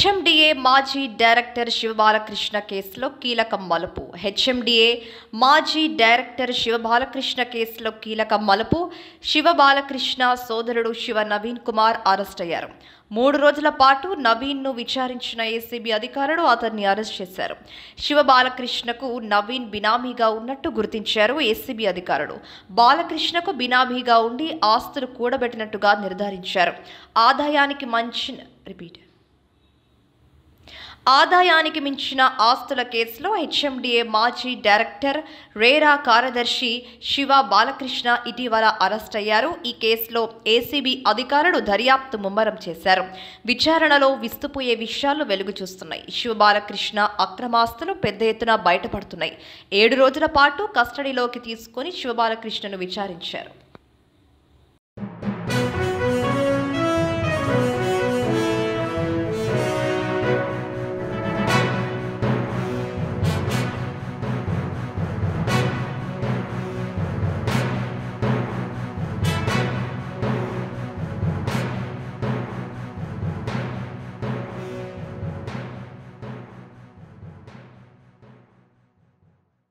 HMDA మాజీ director Shiva Balakrishna కేసులో కీలక మలుపు. HMDA మాజీ డైరెక్టర్ శివ బాలకృష్ణ కేసులో కీలక మలుపు. శివ బాలకృష్ణ సోదరుడు శివ నవీన్ కుమార్ అరెస్ట్ అయ్యారు. 3 రోజుల పాటు నవీన్ ను విచారించిన ఏసీబీ అధికారులు అతన్ని అరెస్ట్ చేశారు. శివ బాలకృష్ణకు నవీన్ బినామీగా ఉన్నట్టు గుర్తించారు ఏసీబీ అధికారులు. బాలకృష్ణకు బినామీగా ఉండి ఆస్తులు కూడబెట్టినట్టుగా నిర్ధారించారు. ఆదాయానికి మించిన ఆస్తుల కేసులో HMDA మాజీ డైరెక్టర్ రెరా కార్యదర్శి శివ బాలకృష్ణ ఇటీవల అరెస్ట్ అయ్యారు. ఈ కేసులో ఏసీబీ అధికారులు దర్యాప్తు ముమ్మరం చేశారు. విచారణలో విస్తుపోయే విషయాలు వెలుగు చూస్తున్నాయి. శివ బాలకృష్ణ అక్రమాస్తులు పెద్ద ఎత్తున బయటపడుతున్నాయి. 7 రోజుల పాటు కస్టడీలోకి తీసుకుని శివ బాలకృష్ణను విచారించారు.